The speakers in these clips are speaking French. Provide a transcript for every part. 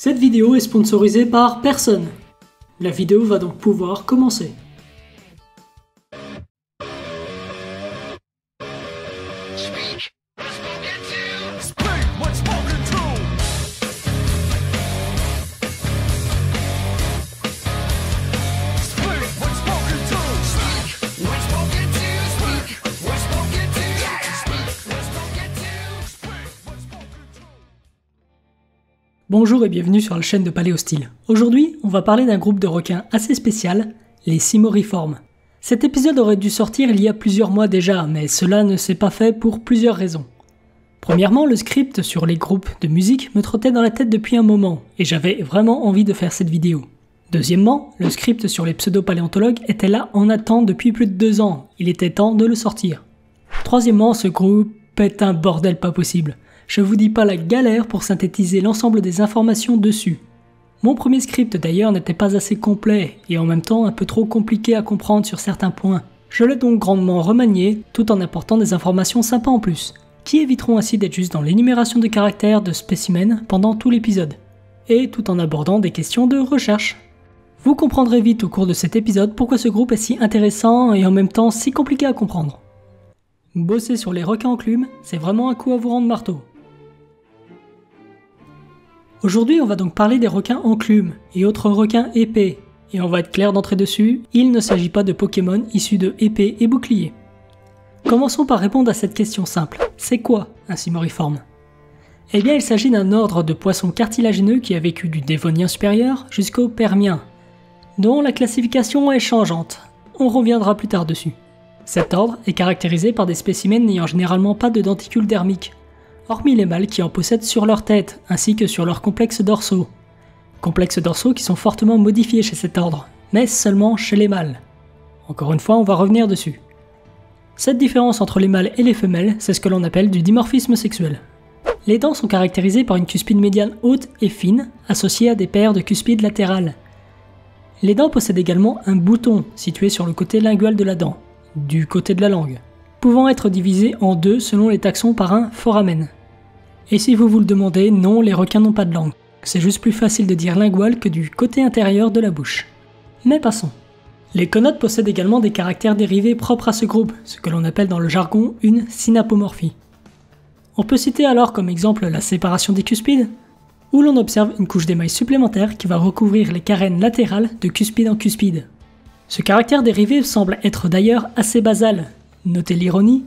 Cette vidéo est sponsorisée par personne. La vidéo va donc pouvoir commencer. Bonjour et bienvenue sur la chaîne de Paléo Steel. Aujourd'hui, on va parler d'un groupe de requins assez spécial, les Symmoriiformes. Cet épisode aurait dû sortir il y a plusieurs mois déjà, mais cela ne s'est pas fait pour plusieurs raisons. Premièrement, le script sur les groupes de musique me trottait dans la tête depuis un moment, et j'avais vraiment envie de faire cette vidéo. Deuxièmement, le script sur les pseudo-paléontologues était là en attente depuis plus de 2 ans, il était temps de le sortir. Troisièmement, ce groupe est un bordel pas possible. Je vous dis pas la galère pour synthétiser l'ensemble des informations dessus. Mon premier script d'ailleurs n'était pas assez complet et en même temps un peu trop compliqué à comprendre sur certains points. Je l'ai donc grandement remanié tout en apportant des informations sympas en plus, qui éviteront ainsi d'être juste dans l'énumération de caractères de spécimens pendant tout l'épisode, et tout en abordant des questions de recherche. Vous comprendrez vite au cours de cet épisode pourquoi ce groupe est si intéressant et en même temps si compliqué à comprendre. Bosser sur les requins en clume, c'est vraiment un coup à vous rendre marteau. Aujourd'hui, on va donc parler des requins enclumes et autres requins épées, et on va être clair d'entrée dessus, il ne s'agit pas de Pokémon issus de épées et boucliers. Commençons par répondre à cette question simple, c'est quoi un Symmoriiforme? Eh bien il s'agit d'un ordre de poissons cartilagineux qui a vécu du Dévonien supérieur jusqu'au Permien, dont la classification est changeante, on reviendra plus tard dessus. Cet ordre est caractérisé par des spécimens n'ayant généralement pas de denticules dermiques, hormis les mâles qui en possèdent sur leur tête, ainsi que sur leurs complexes dorsaux. Complexes dorsaux qui sont fortement modifiés chez cet ordre, mais seulement chez les mâles. Encore une fois, on va revenir dessus. Cette différence entre les mâles et les femelles, c'est ce que l'on appelle du dimorphisme sexuel. Les dents sont caractérisées par une cuspide médiane haute et fine, associée à des paires de cuspides latérales. Les dents possèdent également un bouton, situé sur le côté lingual de la dent, du côté de la langue, pouvant être divisé en deux selon les taxons par un foramen. Et si vous vous le demandez, non, les requins n'ont pas de langue. C'est juste plus facile de dire lingual que du côté intérieur de la bouche. Mais passons. Les conotes possèdent également des caractères dérivés propres à ce groupe, ce que l'on appelle dans le jargon une synapomorphie. On peut citer alors comme exemple la séparation des cuspides, où l'on observe une couche d'émail supplémentaire qui va recouvrir les carènes latérales de cuspide en cuspide. Ce caractère dérivé semble être d'ailleurs assez basal, notez l'ironie,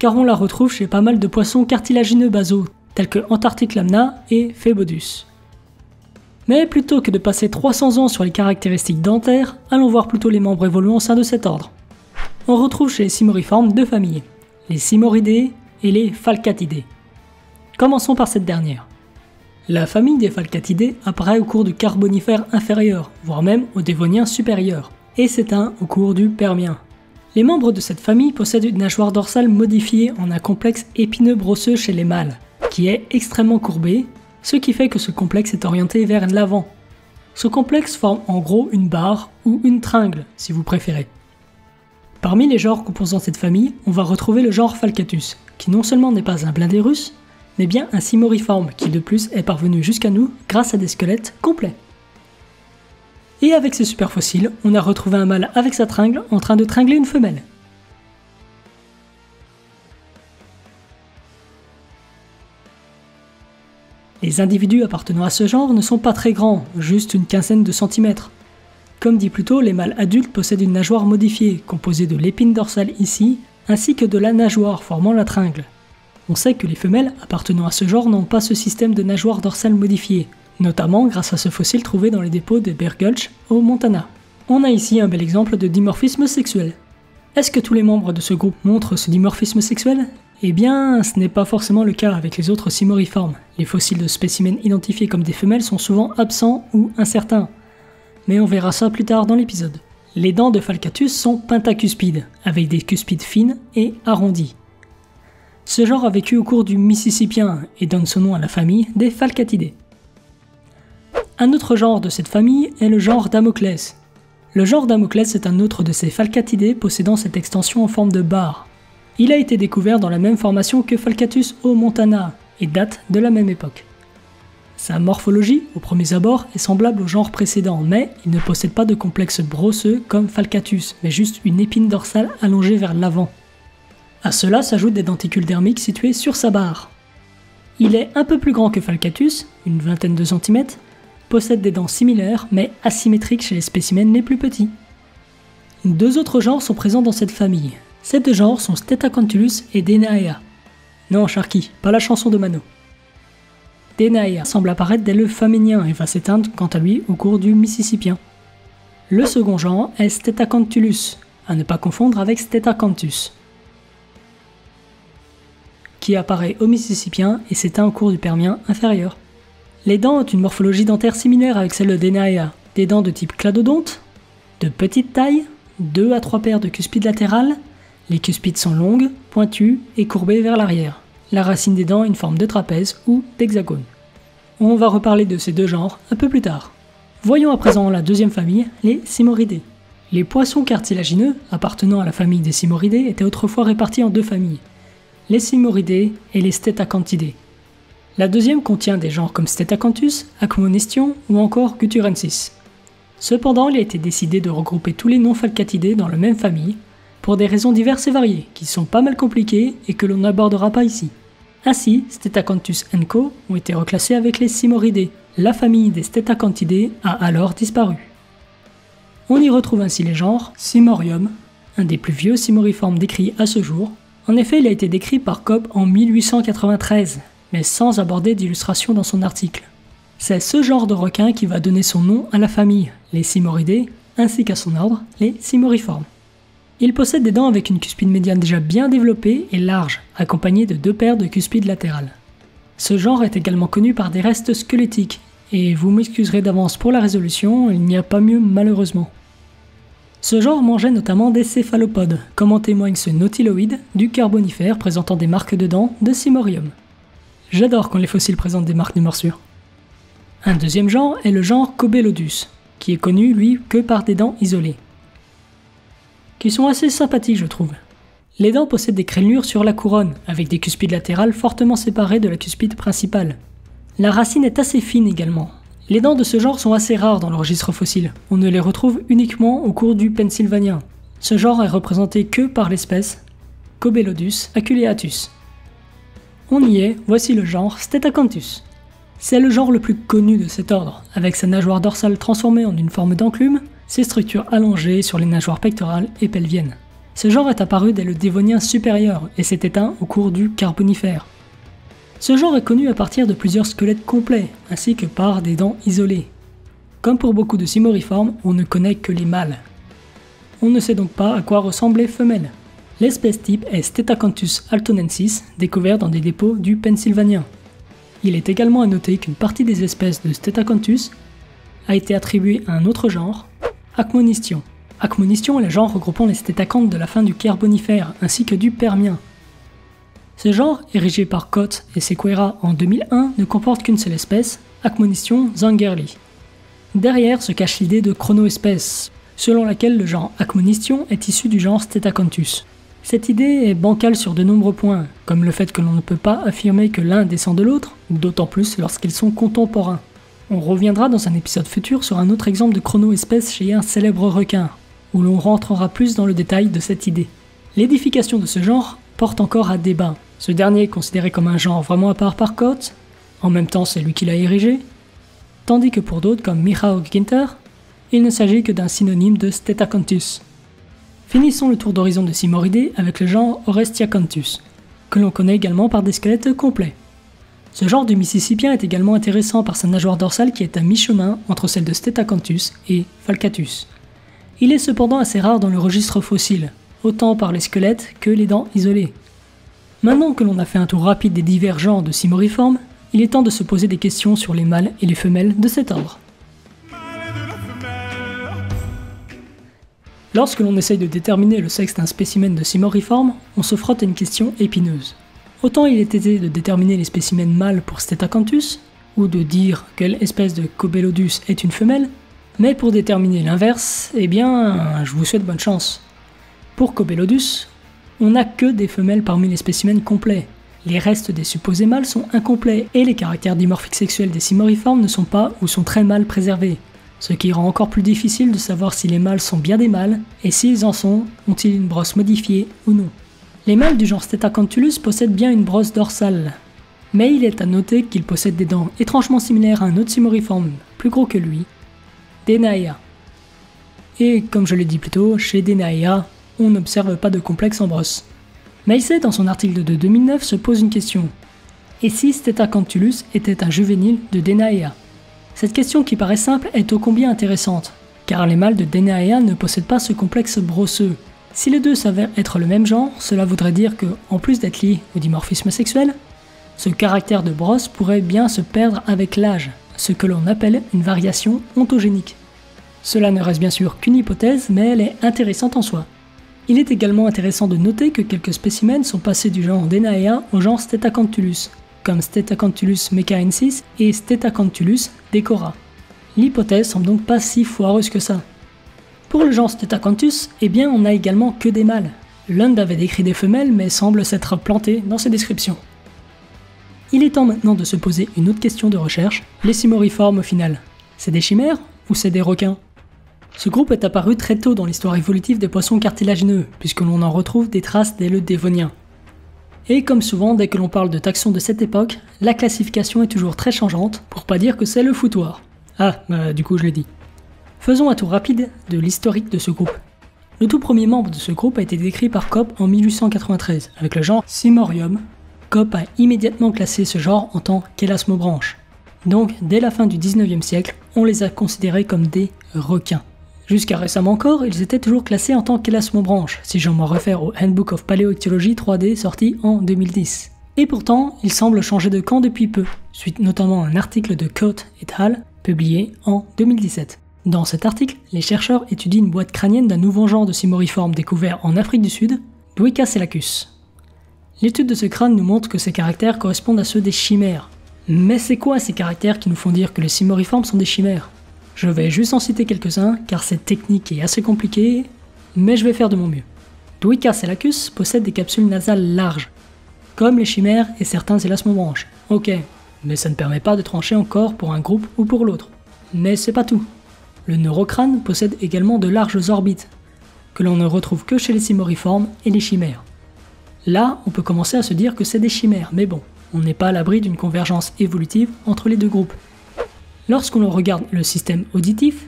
car on la retrouve chez pas mal de poissons cartilagineux basaux, tels que Antarctic Lamna et Phébodus. Mais plutôt que de passer 300 ans sur les caractéristiques dentaires, allons voir plutôt les membres évoluant au sein de cet ordre. On retrouve chez les Symmoriiformes deux familles, les Symmoridés et les Falcatidés. Commençons par cette dernière. La famille des Falcatidés apparaît au cours du Carbonifère inférieur, voire même au Dévonien supérieur, et s'éteint au cours du Permien. Les membres de cette famille possèdent une nageoire dorsale modifiée en un complexe épineux brosseux chez les mâles, qui est extrêmement courbé, ce qui fait que ce complexe est orienté vers l'avant. Ce complexe forme en gros une barre ou une tringle, si vous préférez. Parmi les genres composant cette famille, on va retrouver le genre Falcatus, qui non seulement n'est pas un blindé russe, mais bien un Symmoriiforme qui de plus est parvenu jusqu'à nous grâce à des squelettes complets. Et avec ces super fossiles, on a retrouvé un mâle avec sa tringle en train de tringler une femelle. Les individus appartenant à ce genre ne sont pas très grands, juste une quinzaine de centimètres. Comme dit plus tôt, les mâles adultes possèdent une nageoire modifiée, composée de l'épine dorsale ici, ainsi que de la nageoire formant la tringle. On sait que les femelles appartenant à ce genre n'ont pas ce système de nageoire dorsale modifiée, notamment grâce à ce fossile trouvé dans les dépôts de Bear Gulch au Montana. On a ici un bel exemple de dimorphisme sexuel. Est-ce que tous les membres de ce groupe montrent ce dimorphisme sexuel? Eh bien, ce n'est pas forcément le cas avec les autres Symmoriiformes. Les fossiles de spécimens identifiés comme des femelles sont souvent absents ou incertains. Mais on verra ça plus tard dans l'épisode. Les dents de Falcatus sont pentacuspides, avec des cuspides fines et arrondies. Ce genre a vécu au cours du Mississippien et donne son nom à la famille des Falcatidés. Un autre genre de cette famille est le genre Damoclès. Le genre Damoclès est un autre de ces Falcatidés possédant cette extension en forme de barre. Il a été découvert dans la même formation que Falcatus au Montana et date de la même époque. Sa morphologie, aux premiers abords, est semblable au genre précédent, mais il ne possède pas de complexe brosseux comme Falcatus, mais juste une épine dorsale allongée vers l'avant. À cela s'ajoutent des denticules dermiques situés sur sa barre. Il est un peu plus grand que Falcatus, une vingtaine de centimètres, possède des dents similaires mais asymétriques chez les spécimens les plus petits. Deux autres genres sont présents dans cette famille. Ces deux genres sont Stetacanthulus et Denaea. Non Sharky, pas la chanson de Mano. Denaea semble apparaître dès le Faménien et va s'éteindre quant à lui au cours du Mississippien. Le second genre est Stetacanthulus, à ne pas confondre avec Stetacanthus, qui apparaît au Mississippien et s'éteint au cours du Permien inférieur. Les dents ont une morphologie dentaire similaire avec celle de Denaea, des dents de type cladodonte, de petite taille, 2 à 3 paires de cuspides latérales, les cuspides sont longues, pointues et courbées vers l'arrière. La racine des dents a une forme de trapèze ou d'hexagone. On va reparler de ces deux genres un peu plus tard. Voyons à présent la deuxième famille, les Symmoridés. Les poissons cartilagineux appartenant à la famille des Symmoridés étaient autrefois répartis en deux familles, les Symmoridés et les Stetacanthidae. La deuxième contient des genres comme Stetacanthus, Acmonistion ou encore Guturensis. Cependant, il a été décidé de regrouper tous les non-falcatidés dans la même famille, pour des raisons diverses et variées, qui sont pas mal compliquées et que l'on n'abordera pas ici. Ainsi, Stetacanthus et Co. ont été reclassés avec les Symmoridés. La famille des Stetacanthidae a alors disparu. On y retrouve ainsi les genres Symmorium, un des plus vieux Symmoriiformes décrits à ce jour. En effet, il a été décrit par Cope en 1893. Mais sans aborder d'illustration dans son article. C'est ce genre de requin qui va donner son nom à la famille, les Symmoridés, ainsi qu'à son ordre, les Symmoriiformes. Il possède des dents avec une cuspide médiane déjà bien développée et large, accompagnée de 2 paires de cuspides latérales. Ce genre est également connu par des restes squelettiques, et vous m'excuserez d'avance pour la résolution, il n'y a pas mieux malheureusement. Ce genre mangeait notamment des céphalopodes, comme en témoigne ce nautiloïde du Carbonifère présentant des marques de dents de Symmorium. J'adore quand les fossiles présentent des marques de morsure. Un deuxième genre est le genre Cobelodus, qui est connu lui que par des dents isolées, qui sont assez sympathiques je trouve. Les dents possèdent des crénelures sur la couronne, avec des cuspides latérales fortement séparées de la cuspide principale. La racine est assez fine également. Les dents de ce genre sont assez rares dans le registre fossile, on ne les retrouve uniquement au cours du Pennsylvanien. Ce genre est représenté que par l'espèce Cobelodus aculeatus. On y est, voici le genre Stetacanthus. C'est le genre le plus connu de cet ordre, avec sa nageoire dorsale transformée en une forme d'enclume, ses structures allongées sur les nageoires pectorales et pelviennes. Ce genre est apparu dès le Dévonien supérieur et s'est éteint au cours du Carbonifère. Ce genre est connu à partir de plusieurs squelettes complets, ainsi que par des dents isolées. Comme pour beaucoup de Symmoriiformes, on ne connaît que les mâles. On ne sait donc pas à quoi ressemblent les femelles. L'espèce type est Stethacanthus altonensis, découvert dans des dépôts du Pennsylvanien. Il est également à noter qu'une partie des espèces de Stethacanthus a été attribuée à un autre genre, Acmonistion. Acmonistion est le genre regroupant les Stetacanthes de la fin du Carbonifère ainsi que du Permien. Ce genre, érigé par Coates et Sequeira en 2001, ne comporte qu'une seule espèce, Acmonistion zangerli. Derrière se cache l'idée de chronoespèce, selon laquelle le genre Acmonistion est issu du genre Stetacantus. Cette idée est bancale sur de nombreux points, comme le fait que l'on ne peut pas affirmer que l'un descend de l'autre, d'autant plus lorsqu'ils sont contemporains. On reviendra dans un épisode futur sur un autre exemple de chronoespèce chez un célèbre requin, où l'on rentrera plus dans le détail de cette idée. L'édification de ce genre porte encore à débat. Ce dernier est considéré comme un genre vraiment à part par Coates, en même temps c'est lui qui l'a érigé, tandis que pour d'autres comme Michał Ginter, il ne s'agit que d'un synonyme de Stetacanthus. Finissons le tour d'horizon de Symmoridés avec le genre Orestiacanthus, que l'on connaît également par des squelettes complets. Ce genre du Mississippien est également intéressant par sa nageoire dorsale qui est à mi-chemin entre celle de Stetacanthus et Falcatus. Il est cependant assez rare dans le registre fossile, autant par les squelettes que les dents isolées. Maintenant que l'on a fait un tour rapide des divers genres de Symmoriiformes, il est temps de se poser des questions sur les mâles et les femelles de cet ordre. Lorsque l'on essaye de déterminer le sexe d'un spécimen de Symmoriiforme, on se frotte à une question épineuse. Autant il est aisé de déterminer les spécimens mâles pour Stetacanthus, ou de dire quelle espèce de Cobelodus est une femelle, mais pour déterminer l'inverse, eh bien, je vous souhaite bonne chance. Pour Cobelodus, on n'a que des femelles parmi les spécimens complets, Les restes des supposés mâles sont incomplets et les caractères dimorphiques sexuels des Symmoriiformes ne sont pas ou sont très mal préservés, ce qui rend encore plus difficile de savoir si les mâles sont bien des mâles et s'ils en sont, ont-ils une brosse modifiée ou non. Les mâles du genre Stetacanthulus possèdent bien une brosse dorsale, mais il est à noter qu'ils possèdent des dents étrangement similaires à un autre Symmoriiforme plus gros que lui, Denaea. Et comme je l'ai dit plus tôt, chez Denaea, on n'observe pas de complexe en brosse. Maillet, dans son article de 2009, se pose une question. Et si Stetacanthulus était un juvénile de Denaea? Cette question qui paraît simple est ô combien intéressante, car les mâles de Denaea ne possèdent pas ce complexe brosseux. Si les deux s'avèrent être le même genre, cela voudrait dire que, en plus d'être liés au dimorphisme sexuel, ce caractère de brosse pourrait bien se perdre avec l'âge, ce que l'on appelle une variation ontogénique. Cela ne reste bien sûr qu'une hypothèse, mais elle est intéressante en soi. Il est également intéressant de noter que quelques spécimens sont passés du genre Denaea au genre Stetacanthulus, comme Stetacanthulus mecaensis et Stetacanthulus decora. L'hypothèse semble donc pas si foireuse que ça. Pour le genre Stetacanthus, eh bien on n'a également que des mâles. Lund avait décrit des femelles mais semble s'être planté dans ses descriptions. Il est temps maintenant de se poser une autre question de recherche, les Symmoriiformes au final. C'est des chimères ou c'est des requins? Ce groupe est apparu très tôt dans l'histoire évolutive des poissons cartilagineux, puisque l'on en retrouve des traces dès le Dévonien. Et comme souvent, dès que l'on parle de taxons de cette époque, la classification est toujours très changeante, pour pas dire que c'est le foutoir. Ah, bah du coup je l'ai dit. Faisons un tour rapide de l'historique de ce groupe. Le tout premier membre de ce groupe a été décrit par Cope en 1893, avec le genre Symmorium. Cope a immédiatement classé ce genre en tant qu'élasmobranche. Donc, dès la fin du 19e siècle, on les a considérés comme des requins. Jusqu'à récemment encore, ils étaient toujours classés en tant qu'élasmobranches, si je m'en réfère au Handbook of Paléoichtyology 3D sorti en 2010. Et pourtant, ils semblent changer de camp depuis peu, suite notamment à un article de Coates et al. Publié en 2017. Dans cet article, les chercheurs étudient une boîte crânienne d'un nouveau genre de Symmoriiforme découvert en Afrique du Sud, Dwykaselachus. L'étude de ce crâne nous montre que ces caractères correspondent à ceux des chimères. Mais c'est quoi ces caractères qui nous font dire que les Symmoriiformes sont des chimères? Je vais juste en citer quelques-uns car cette technique est assez compliquée, mais je vais faire de mon mieux. Dwykaselachus possède des capsules nasales larges, comme les chimères et certains élasmobranches. Ok, mais ça ne permet pas de trancher encore pour un groupe ou pour l'autre. Mais c'est pas tout. Le neurocrâne possède également de larges orbites, que l'on ne retrouve que chez les Symmoriiformes et les chimères. Là, on peut commencer à se dire que c'est des chimères, mais bon, on n'est pas à l'abri d'une convergence évolutive entre les deux groupes. Lorsqu'on regarde le système auditif,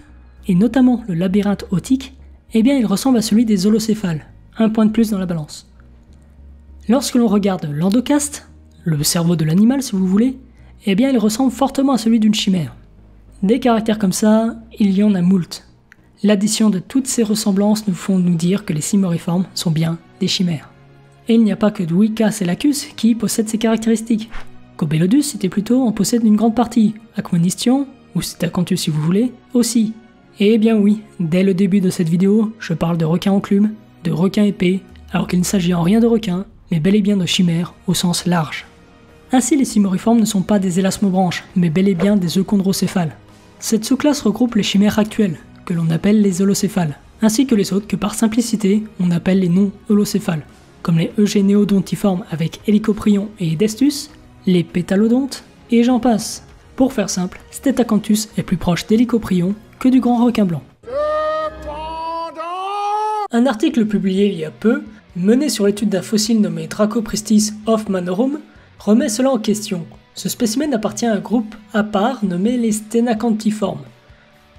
et notamment le labyrinthe otique, eh bien il ressemble à celui des holocéphales, un point de plus dans la balance. Lorsque l'on regarde l'endocaste, le cerveau de l'animal si vous voulez, eh bien il ressemble fortement à celui d'une chimère. Des caractères comme ça, il y en a moult. L'addition de toutes ces ressemblances nous font nous dire que les Symmoriiformes sont bien des chimères. Et il n'y a pas que Dwykaselachus qui possède ces caractéristiques. Cobelodus c'était plutôt en possède une grande partie, Acmonistion, ou Stetacanthus si vous voulez, aussi. Et bien oui, dès le début de cette vidéo, je parle de requins en clume, de requins épais, alors qu'il ne s'agit en rien de requins, mais bel et bien de chimères au sens large. Ainsi les Symmoriiformes ne sont pas des élasmobranches, mais bel et bien des euchondrocéphales. Cette sous-classe regroupe les chimères actuelles, que l'on appelle les holocéphales, ainsi que les autres que par simplicité, on appelle les non-holocéphales, comme les Eugénéodontiformes avec hélicoprion et Edestus, les pétalodontes, et j'en passe. Pour faire simple, Stetacanthus est plus proche d'hélicoprion que du grand requin blanc. Un article publié il y a peu, mené sur l'étude d'un fossile nommé Dracopristis Hoffmannorum, remet cela en question. Ce spécimen appartient à un groupe à part nommé les Stetacanthiformes,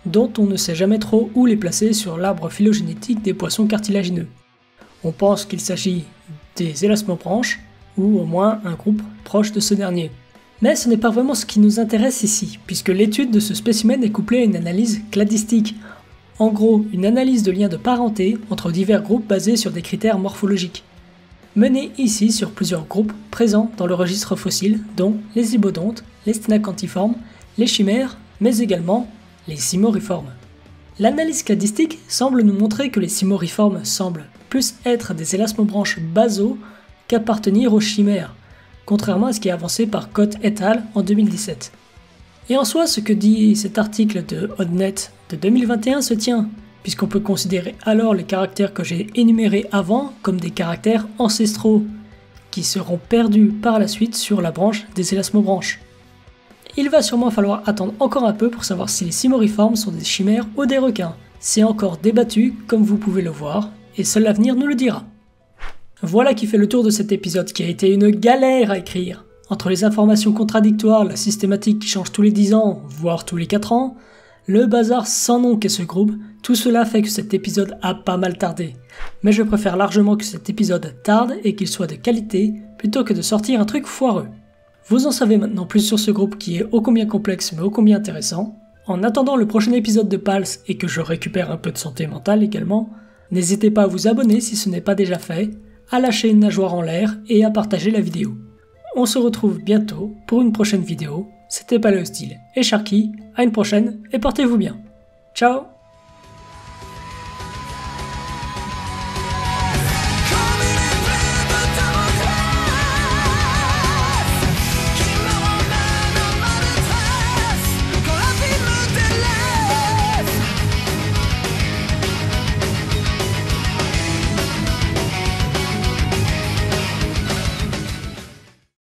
dont on ne sait jamais trop où les placer sur l'arbre phylogénétique des poissons cartilagineux. On pense qu'il s'agit des élasmobranches, ou au moins un groupe proche de ce dernier. Mais ce n'est pas vraiment ce qui nous intéresse ici, puisque l'étude de ce spécimen est couplée à une analyse cladistique, en gros une analyse de liens de parenté entre divers groupes basés sur des critères morphologiques, menée ici sur plusieurs groupes présents dans le registre fossile, dont les ibodontes, les Stetacanthulus, les chimères, mais également les Symmoriiformes. L'analyse cladistique semble nous montrer que les Symmoriiformes semblent plus être des élasmobranches basaux appartenir aux chimères, contrairement à ce qui est avancé par Coates et al. En 2017. Et en soi, ce que dit cet article de Odnet de 2021 se tient, puisqu'on peut considérer alors les caractères que j'ai énumérés avant comme des caractères ancestraux, qui seront perdus par la suite sur la branche des élasmobranches. Il va sûrement falloir attendre encore un peu pour savoir si les Symmoriiformes sont des chimères ou des requins. C'est encore débattu, comme vous pouvez le voir, et seul l'avenir nous le dira. Voilà qui fait le tour de cet épisode qui a été une galère à écrire. Entre les informations contradictoires, la systématique qui change tous les 10 ans, voire tous les 4 ans, le bazar sans nom qu'est ce groupe, tout cela fait que cet épisode a pas mal tardé. Mais je préfère largement que cet épisode tarde et qu'il soit de qualité, plutôt que de sortir un truc foireux. Vous en savez maintenant plus sur ce groupe qui est ô combien complexe mais ô combien intéressant. En attendant le prochain épisode de Pulse et que je récupère un peu de santé mentale également, n'hésitez pas à vous abonner si ce n'est pas déjà fait, à lâcher une nageoire en l'air et à partager la vidéo. On se retrouve bientôt pour une prochaine vidéo. C'était Paléo Steel et Sharky, à une prochaine et portez-vous bien. Ciao!